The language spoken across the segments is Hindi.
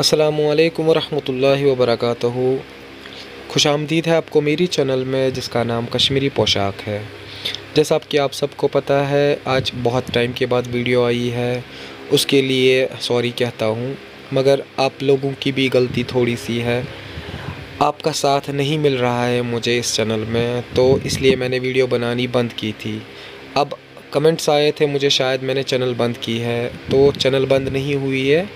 अस्सलामुअलैकुम वरहमतुल्लाहि वबरकातुहू। खुश आमदीद है आपको मेरी चैनल में जिसका नाम कश्मीरी पोशाक है। जैसा कि आप सबको पता है, आज बहुत टाइम के बाद वीडियो आई है, उसके लिए सॉरी कहता हूँ, मगर आप लोगों की भी गलती थोड़ी सी है। आपका साथ नहीं मिल रहा है मुझे इस चैनल में, तो इसलिए मैंने वीडियो बनानी बंद की थी। अब कमेंट्स आए थे मुझे शायद मैंने चैनल बंद की है, तो चैनल बंद नहीं हुई है,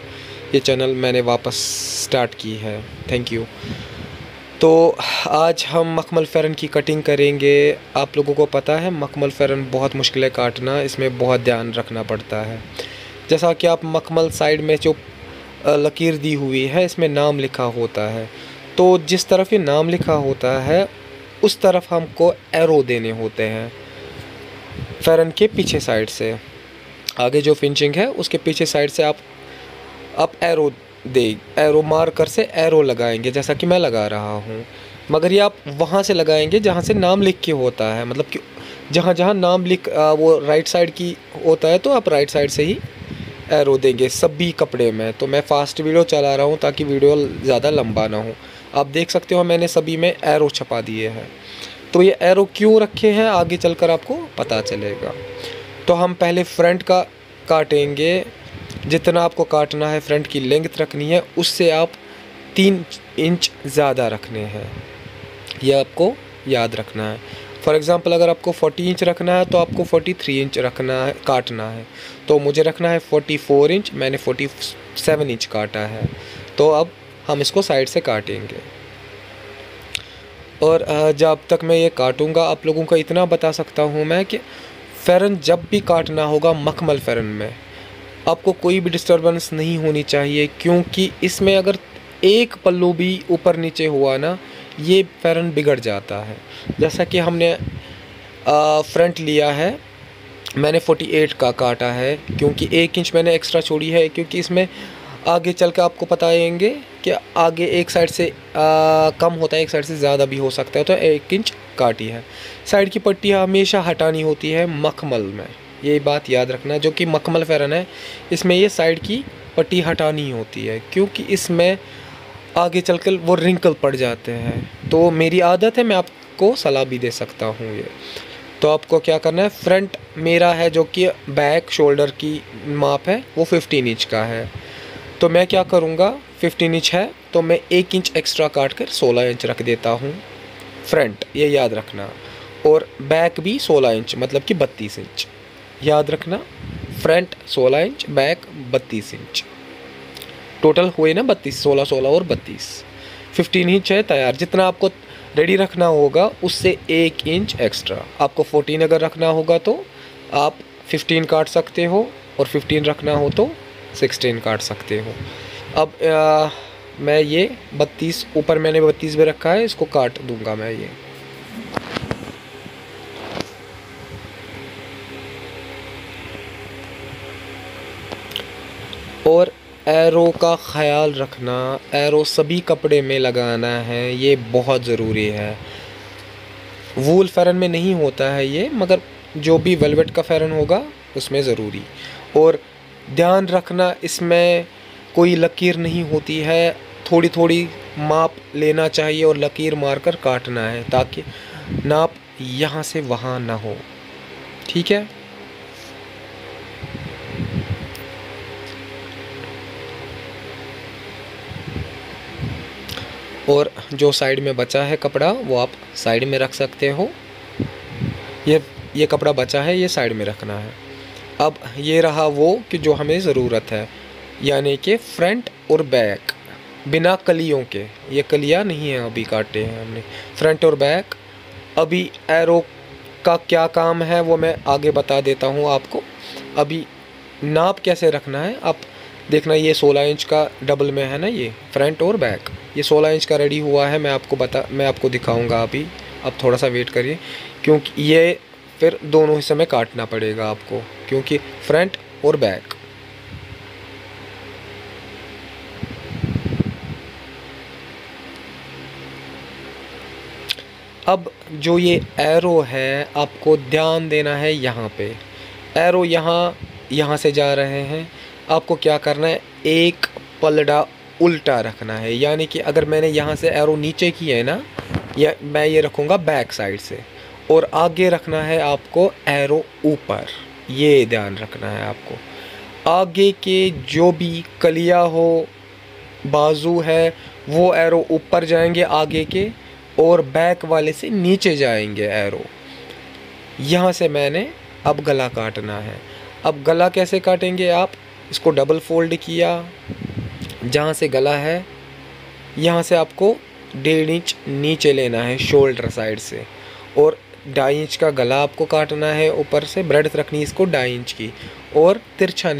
ये चैनल मैंने वापस स्टार्ट की है, थैंक यू। तो आज हम मखमल फ़ेरन की कटिंग करेंगे। आप लोगों को पता है मखमल फ़ेरन बहुत मुश्किल है काटना, इसमें बहुत ध्यान रखना पड़ता है। जैसा कि आप मखमल साइड में जो लकीर दी हुई है इसमें नाम लिखा होता है, तो जिस तरफ ये नाम लिखा होता है उस तरफ हमको एरो देने होते हैं फ़ेरन के पीछे साइड से। आगे जो फिनिशिंग है उसके पीछे साइड से आप एरो मार्कर से एरो लगाएंगे, जैसा कि मैं लगा रहा हूँ। मगर ये आप वहाँ से लगाएंगे जहाँ से नाम लिख के होता है, मतलब कि जहाँ नाम लिख वो राइट साइड की होता है, तो आप राइट साइड से ही एरो देंगे सभी कपड़े में। तो मैं फास्ट वीडियो चला रहा हूँ ताकि वीडियो ज़्यादा लंबा ना हो। आप देख सकते हो मैंने सभी में एरो छपा दिए हैं। तो ये एरो क्यों रखे हैं आगे चलकर आपको पता चलेगा। तो हम पहले फ्रंट का काटेंगे। जितना आपको काटना है फ्रंट की लेंथ रखनी है, उससे आप 3 इंच ज़्यादा रखने हैं, यह आपको याद रखना है। फॉर एग्ज़ाम्पल अगर आपको 40 इंच रखना है तो आपको 43 इंच रखना है, काटना है। तो मुझे रखना है 44 इंच, मैंने 47 इंच काटा है। तो अब हम इसको साइड से काटेंगे। और जब तक मैं ये काटूँगा आप लोगों को इतना बता सकता हूँ मैं कि फ़ेरन जब भी काटना होगा मखमल फ़ेरन में आपको कोई भी डिस्टर्बेंस नहीं होनी चाहिए, क्योंकि इसमें अगर एक पल्लू भी ऊपर नीचे हुआ ना, ये फ़ेरन बिगड़ जाता है। जैसा कि हमने फ्रंट लिया है, मैंने 48 का काटा है, क्योंकि 1 इंच मैंने एक्स्ट्रा छोड़ी है, क्योंकि इसमें आगे चल के आपको बताएंगे कि आगे एक साइड से कम होता है, एक साइड से ज़्यादा भी हो सकता है। तो 1 इंच काटी है। साइड की पट्टी हमेशा हटानी होती है मखमल में, ये बात याद रखना। जो कि मखमल फ़ेरन है इसमें ये साइड की पट्टी हटानी होती है, क्योंकि इसमें आगे चलकर वो रिंकल पड़ जाते हैं। तो मेरी आदत है, मैं आपको सलाह भी दे सकता हूँ ये। तो आपको क्या करना है, फ्रंट मेरा है जो कि बैक शोल्डर की माप है वो 15 इंच का है। तो मैं क्या करूँगा, 15 इंच है तो मैं 1 इंच एक्स्ट्रा काट कर 16 इंच रख देता हूँ फ्रंट, ये याद रखना। और बैक भी 16 इंच, मतलब कि 32 इंच याद रखना। Front 16 inch, back 32 inch, total हुए ना 32, 16 16 और 32, 15 इंच है तैयार। जितना आपको रेडी रखना होगा उससे 1 इंच एक्स्ट्रा, आपको 14 अगर रखना होगा तो आप 15 काट सकते हो, और 15 रखना हो तो 16 काट सकते हो। अब मैं ये 32 ऊपर मैंने 32 में रखा है, इसको काट दूंगा मैं ये। और एरो का ख़्याल रखना, एरो सभी कपड़े में लगाना है, ये बहुत ज़रूरी है। वूल फ़ेरन में नहीं होता है ये, मगर जो भी वेलवेट का फ़ेरन होगा उसमें ज़रूरी। और ध्यान रखना इसमें कोई लकीर नहीं होती है, थोड़ी थोड़ी माप लेना चाहिए और लकीर मारकर काटना है, ताकि नाप यहाँ से वहाँ ना हो, ठीक है। और जो साइड में बचा है कपड़ा वो आप साइड में रख सकते हो, ये कपड़ा बचा है ये साइड में रखना है। अब ये रहा वो कि जो हमें ज़रूरत है, यानी कि फ्रंट और बैक बिना कलियों के। ये कलियाँ नहीं हैं, अभी काटे हैं हमने फ्रंट और बैक। अभी एरो का क्या काम है वो मैं आगे बता देता हूँ आपको। अभी नाप कैसे रखना है आप देखना। ये 16 इंच का डबल में है ना, ये फ्रंट और बैक, ये 16 इंच का रेडी हुआ है। मैं आपको दिखाऊंगा अभी, आप थोड़ा सा वेट करिए, क्योंकि ये फिर दोनों हिस्से में काटना पड़ेगा आपको, क्योंकि फ्रंट और बैक। अब जो ये एरो है आपको ध्यान देना है यहाँ पे, एरो यहाँ से जा रहे हैं। आपको क्या करना है, एक पलड़ा उल्टा रखना है, यानी कि अगर मैंने यहाँ से एरो नीचे की है ना, या मैं ये रखूँगा बैक साइड से, और आगे रखना है आपको एरो ऊपर। ये ध्यान रखना है आपको, आगे के जो भी कलिया हो, बाजू है, वो एरो ऊपर जाएंगे आगे के, और बैक वाले से नीचे जाएंगे एरो। यहाँ से मैंने अब गला काटना है। अब गला कैसे काटेंगे आप? इसको डबल फोल्ड किया, जहाँ से गला है यहाँ से आपको 1.5 इंच नीचे लेना है शोल्डर साइड से, और 2.5 इंच का गला आपको काटना है। ऊपर से ब्रेड्थ रखनी है इसको 2.5 इंच की, और तिरछा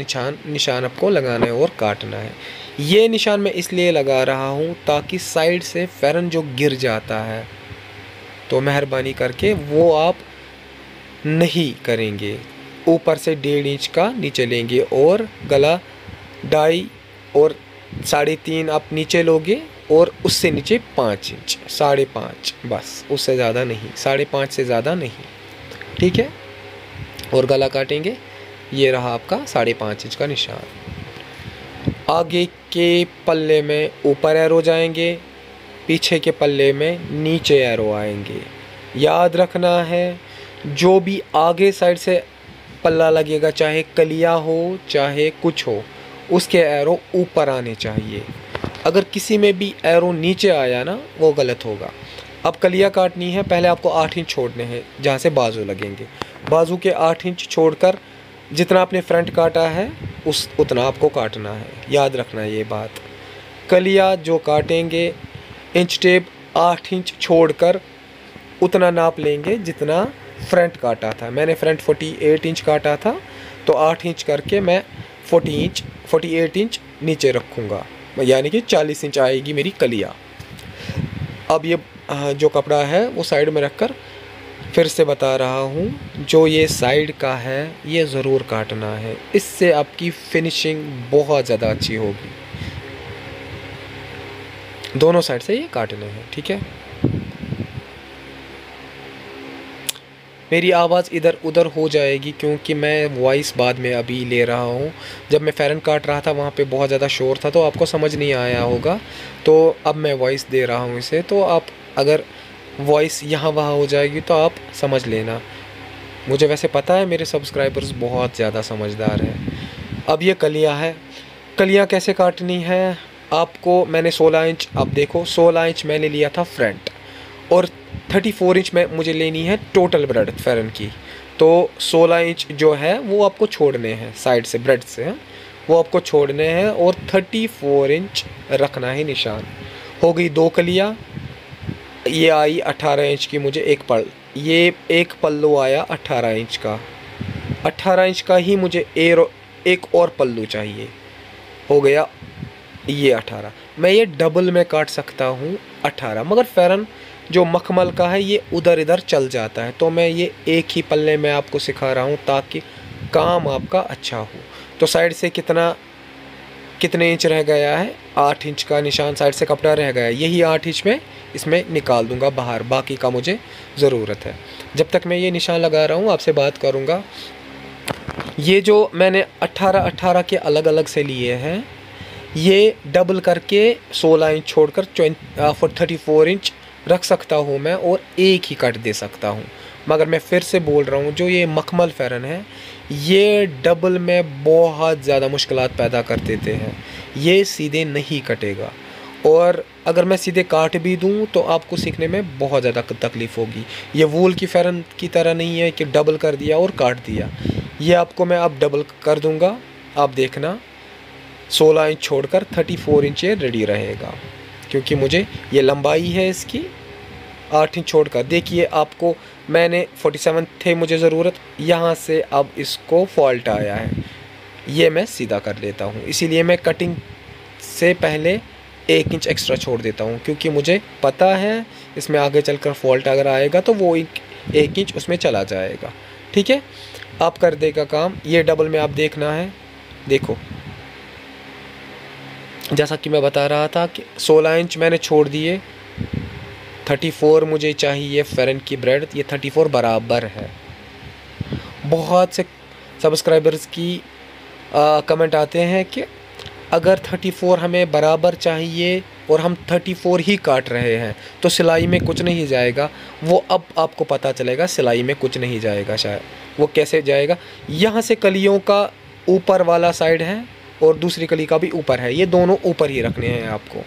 निशान आपको लगाना है और काटना है। ये निशान मैं इसलिए लगा रहा हूँ ताकि साइड से फेरन जो गिर जाता है, तो मेहरबानी करके वो आप नहीं करेंगे। ऊपर से 1.5 इंच का नीचे लेंगे, और गला 2.5 और 3.5 आप नीचे लोगे, और उससे नीचे 5 इंच, 5.5, बस, उससे ज़्यादा नहीं, 5.5 से ज़्यादा नहीं, ठीक है। और गला काटेंगे। ये रहा आपका 5.5 इंच का निशान। आगे के पल्ले में ऊपर एरो जाएंगे, पीछे के पल्ले में नीचे एरो आएंगे। याद रखना है, जो भी आगे साइड से पल्ला लगेगा, चाहे कलिया हो चाहे कुछ हो, उसके एरो ऊपर आने चाहिए। अगर किसी में भी एरो नीचे आया ना, वो गलत होगा। अब कलिया काटनी है, पहले आपको 8 इंच छोड़ने हैं जहाँ से बाजू लगेंगे। बाजू के 8 इंच छोड़कर जितना आपने फ्रंट काटा है उस उतना आपको काटना है, याद रखना ये बात। कलिया जो काटेंगे, इंच टेप 8 इंच छोड़कर उतना नाप लेंगे जितना फ्रंट काटा था। मैंने फ्रंट 48 इंच काटा था, तो 8 इंच करके मैं 48 इंच नीचे रखूँगा, यानी कि 40 इंच आएगी मेरी कलिया। अब ये जो कपड़ा है वो साइड में रखकर फिर से बता रहा हूँ, जो ये साइड का है ये ज़रूर काटना है, इससे आपकी फिनिशिंग बहुत ज़्यादा अच्छी होगी। दोनों साइड से ये काटने हैं, ठीक है। मेरी आवाज़ इधर उधर हो जाएगी क्योंकि मैं वॉइस बाद में अभी ले रहा हूँ। जब मैं फेरन काट रहा था वहाँ पे बहुत ज़्यादा शोर था, तो आपको समझ नहीं आया होगा, तो अब मैं वॉइस दे रहा हूँ इसे, तो आप अगर वॉइस यहाँ वहाँ हो जाएगी तो आप समझ लेना। मुझे वैसे पता है मेरे सब्सक्राइबर्स बहुत ज़्यादा समझदार हैं। अब ये कलिया है, कलिया कैसे काटनी है आपको? मैंने 16 इंच, आप देखो 16 इंच मैंने लिया था फ्रंट, और 34 इंच में मुझे लेनी है टोटल ब्रेड्थ फेरन की। तो 16 इंच जो है वो आपको छोड़ने हैं साइड से, ब्रेड्थ से हैं वो आपको छोड़ने हैं, और 34 इंच रखना है निशान। हो गई 2 कलियाँ। ये आई 18 इंच की, मुझे एक पल्लू आया 18 इंच का। 18 इंच का ही मुझे एक और पल्लू चाहिए। हो गया ये 18। मैं ये डबल में काट सकता हूँ 18, मगर फेरन जो मखमल का है ये उधर इधर चल जाता है, तो मैं ये एक ही पल्ले में आपको सिखा रहा हूँ ताकि काम आपका अच्छा हो। तो साइड से कितने इंच रह गया है? 8 इंच का निशान साइड से कपड़ा रह गया है, यही 8 इंच में इसमें निकाल दूंगा बाहर, बाकी का मुझे ज़रूरत है। जब तक मैं ये निशान लगा रहा हूँ आपसे बात करूँगा। ये जो मैंने 18-18 के अलग अलग से लिए हैं, ये डबल करके 16 इंच छोड़कर 34 इंच रख सकता हूँ मैं, और एक ही कट दे सकता हूँ। मगर मैं फिर से बोल रहा हूँ, जो ये मखमल फेरन है ये डबल में बहुत ज़्यादा मुश्किलात पैदा कर देते हैं, ये सीधे नहीं कटेगा, और अगर मैं सीधे काट भी दूँ तो आपको सीखने में बहुत ज़्यादा तकलीफ़ होगी। ये वूल की फेरन की तरह नहीं है कि डबल कर दिया और काट दिया। ये आपको मैं अब डबल कर दूँगा, आप देखना 16 इंच छोड़कर 34 इंच ये रेडी रहेगा, क्योंकि मुझे ये लंबाई है इसकी 8 इंच छोड़कर। देखिए आपको, मैंने 47 थे मुझे ज़रूरत, यहाँ से अब इसको फॉल्ट आया है, ये मैं सीधा कर लेता हूँ। इसीलिए मैं कटिंग से पहले 1 इंच एक्स्ट्रा छोड़ देता हूँ, क्योंकि मुझे पता है इसमें आगे चलकर फॉल्ट अगर आएगा तो वो 1 इंच उसमें चला जाएगा, ठीक है। आप कर देगा काम। ये डबल में आप देखना है, देखो जैसा कि मैं बता रहा था कि 16 इंच मैंने छोड़ दिए, 34 मुझे चाहिए फेरन की ब्रेड्थ, ये 34 बराबर है। बहुत से सब्सक्राइबर्स की कमेंट आते हैं कि अगर 34 हमें बराबर चाहिए और हम 34 ही काट रहे हैं तो सिलाई में कुछ नहीं जाएगा। वो अब आपको पता चलेगा सिलाई में कुछ नहीं जाएगा, शायद वो कैसे जाएगा। यहाँ से कलियों का ऊपर वाला साइड है और दूसरी कली का भी ऊपर है, ये दोनों ऊपर ही रखने हैं आपको।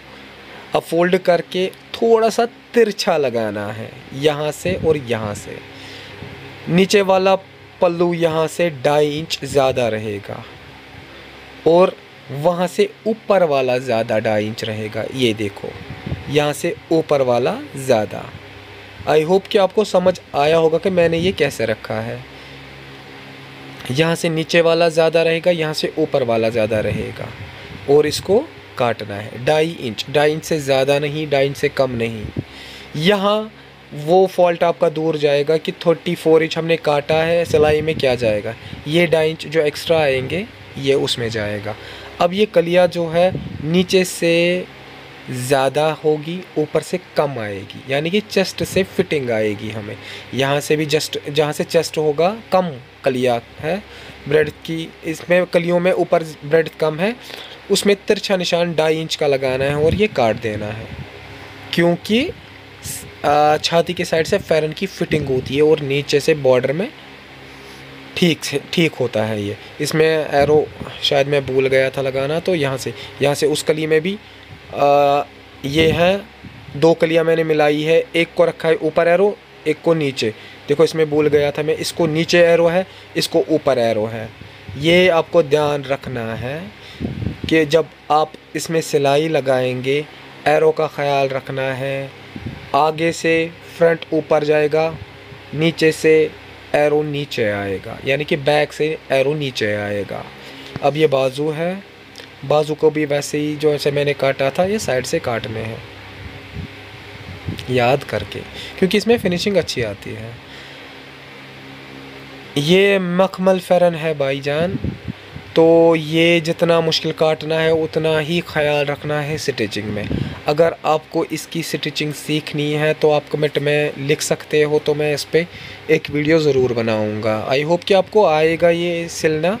अब फोल्ड करके थोड़ा सा तिरछा लगाना है यहाँ से और यहाँ से। नीचे वाला पल्लू यहाँ से 2.5 इंच ज़्यादा रहेगा और वहाँ से ऊपर वाला ज़्यादा 2.5 इंच रहेगा। ये देखो, यहाँ से ऊपर वाला ज़्यादा। आई होप कि आपको समझ आया होगा कि मैंने ये कैसे रखा है। यहाँ से नीचे वाला ज़्यादा रहेगा, यहाँ से ऊपर वाला ज़्यादा रहेगा और इसको काटना है 2.5 इंच। 2.5 इंच से ज़्यादा नहीं, 2.5 इंच से कम नहीं। यहाँ वो फॉल्ट आपका दूर जाएगा कि 34 इंच हमने काटा है, सिलाई में क्या जाएगा। ये 2.5 इंच जो एक्स्ट्रा आएंगे ये उसमें जाएगा। अब ये कलियाँ जो है नीचे से ज़्यादा होगी, ऊपर से कम आएगी, यानी कि चेस्ट से फिटिंग आएगी हमें। यहाँ से भी जस्ट जहाँ से चेस्ट होगा कम कलियाँ है ब्रेड की, इसमें कलियों में ऊपर ब्रेड कम है, उसमें तिरछा निशान 2.5 इंच का लगाना है और ये काट देना है, क्योंकि छाती के साइड से फेरन की फिटिंग होती है और नीचे से बॉर्डर में ठीक होता है ये। इसमें एरो शायद मैं भूल गया था लगाना, तो यहाँ से उस कली में भी ये है, 2 कलियाँ मैंने मिलाई है, एक को रखा है ऊपर एरो, एक को नीचे। देखो इसमें भूल गया था मैं, इसको नीचे एरो है, इसको ऊपर एरो है। ये आपको ध्यान रखना है कि जब आप इसमें सिलाई लगाएंगे एरो का ख्याल रखना है। आगे से फ्रंट ऊपर जाएगा, नीचे से एरो नीचे आएगा, यानी कि बैक से एरो नीचे आएगा। अब ये बाजू है, बाजू को भी वैसे ही जो ऐसे मैंने काटा था, ये साइड से काटने हैं याद करके, क्योंकि इसमें फिनिशिंग अच्छी आती है। ये मखमल फेरन है भाईजान, तो ये जितना मुश्किल काटना है उतना ही ख्याल रखना है स्टिचिंग में। अगर आपको इसकी स्टिचिंग सीखनी है तो आप कमेंट में लिख सकते हो, तो मैं इस पर एक वीडियो ज़रूर बनाऊंगा। आई होप कि आपको आएगा ये सिलना,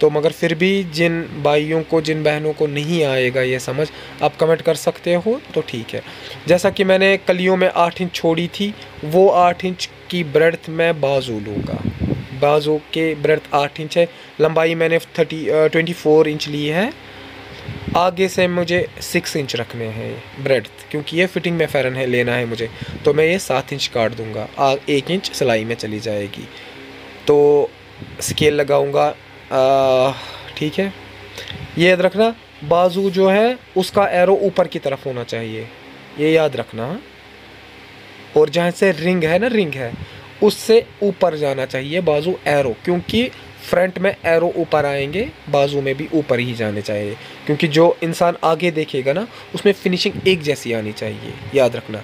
तो मगर फिर भी जिन भाइयों को जिन बहनों को नहीं आएगा ये समझ, आप कमेंट कर सकते हो तो ठीक है। जैसा कि मैंने कलियों में 8 इंच छोड़ी थी, वो 8 इंच की ब्रेड्थ में बाजू लूँगा। बाजू के ब्रेड्थ 8 इंच है, लंबाई मैंने 24 इंच ली है। आगे से मुझे 6 इंच रखने हैं ब्रेड्थ, क्योंकि ये फिटिंग में फेरन है लेना है मुझे, तो मैं ये 7 इंच काट दूंगा। 1 इंच सिलाई में चली जाएगी, तो स्केल लगाऊंगा। ठीक है, ये याद रखना, बाजू जो है उसका एरो ऊपर की तरफ होना चाहिए, ये याद रखना। और जहाँ से रिंग है ना, रिंग है उससे ऊपर जाना चाहिए बाजू एरो, क्योंकि फ्रंट में एरो ऊपर आएंगे, बाजू में भी ऊपर ही जाने चाहिए, क्योंकि जो इंसान आगे देखेगा ना उसमें फिनिशिंग एक जैसी आनी चाहिए, याद रखना।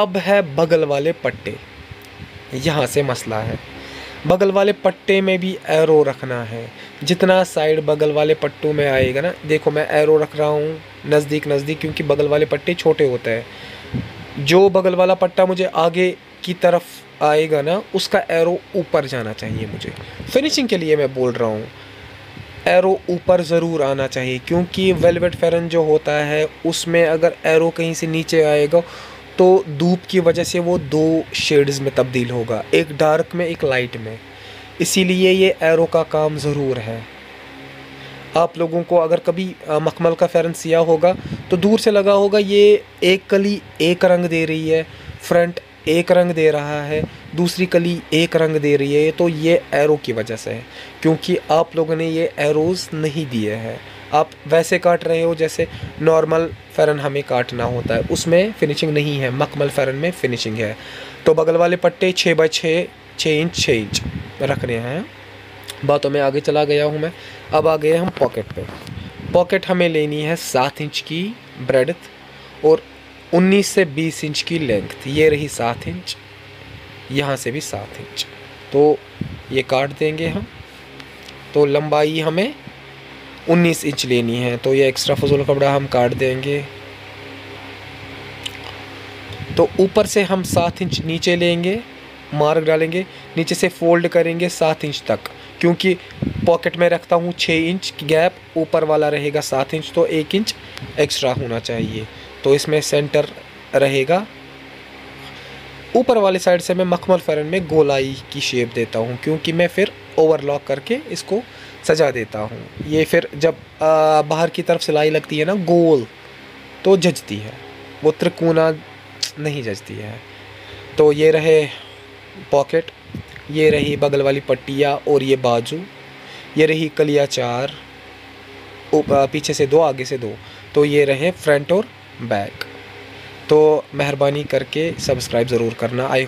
अब है बगल वाले पट्टे, यहाँ से मसला है। बगल वाले पट्टे में भी एरो रखना है, जितना साइड बगल वाले पट्टों में आएगा ना। देखो मैं एरो रख रहा हूँ नज़दीक, क्योंकि बगल वाले पट्टे छोटे होते हैं। जो बगल वाला पट्टा मुझे आगे की तरफ आएगा ना, उसका एरो ऊपर जाना चाहिए मुझे। फिनिशिंग के लिए मैं बोल रहा हूँ, एरो ऊपर ज़रूर आना चाहिए, क्योंकि वेलवेट फेरन जो होता है उसमें अगर एरो कहीं से नीचे आएगा तो धूप की वजह से वो 2 शेड्स में तब्दील होगा, एक डार्क में एक लाइट में। इसीलिए ये एरो का काम ज़रूर है। आप लोगों को अगर कभी मखमल का फेरन सिया होगा तो दूर से लगा होगा, ये एक कली एक रंग दे रही है, फ्रंट एक रंग दे रहा है, दूसरी कली एक रंग दे रही है, तो ये एरो की वजह से है, क्योंकि आप लोगों ने ये एरोज़ नहीं दिए हैं। आप वैसे काट रहे हो जैसे नॉर्मल फेरन हमें काटना होता है, उसमें फिनिशिंग नहीं है, मखमल फेरन में फिनिशिंग है। तो बगल वाले पट्टे 6 बाई 6, 6 इंच रखने हैं। बातों में आगे चला गया हूँ मैं। अब आ गए हम पॉकेट पे। पॉकेट हमें लेनी है 7 इंच की ब्रेड्थ और 19 से 20 इंच की लेंथ। ये रही 7 इंच, यहाँ से भी 7 इंच, तो ये काट देंगे हम। तो लंबाई हमें 19 इंच लेनी है, तो ये एक्स्ट्रा फजूल कपड़ा हम काट देंगे। तो ऊपर से हम 7 इंच नीचे लेंगे, मार्क डालेंगे, नीचे से फोल्ड करेंगे 7 इंच तक, क्योंकि पॉकेट में रखता हूँ 6 इंच गैप, ऊपर वाला रहेगा 7 इंच, तो 1 इंच एक्स्ट्रा होना चाहिए। तो इसमें सेंटर रहेगा। ऊपर वाली साइड से मैं मखमल फेरन में गोलाई की शेप देता हूँ, क्योंकि मैं फिर ओवरलॉक करके इसको सजा देता हूँ। ये फिर जब बाहर की तरफ सिलाई लगती है ना गोल, तो जजती है, वो त्रिकोणा नहीं जजती है। तो ये रहे पॉकेट, ये रही बगल वाली पट्टियाँ और ये बाजू, ये रही कलिया 4, पीछे से 2 आगे से 2। तो ये रहे फ्रंट और बैक। तो मेहरबानी करके सब्सक्राइब ज़रूर करना। आई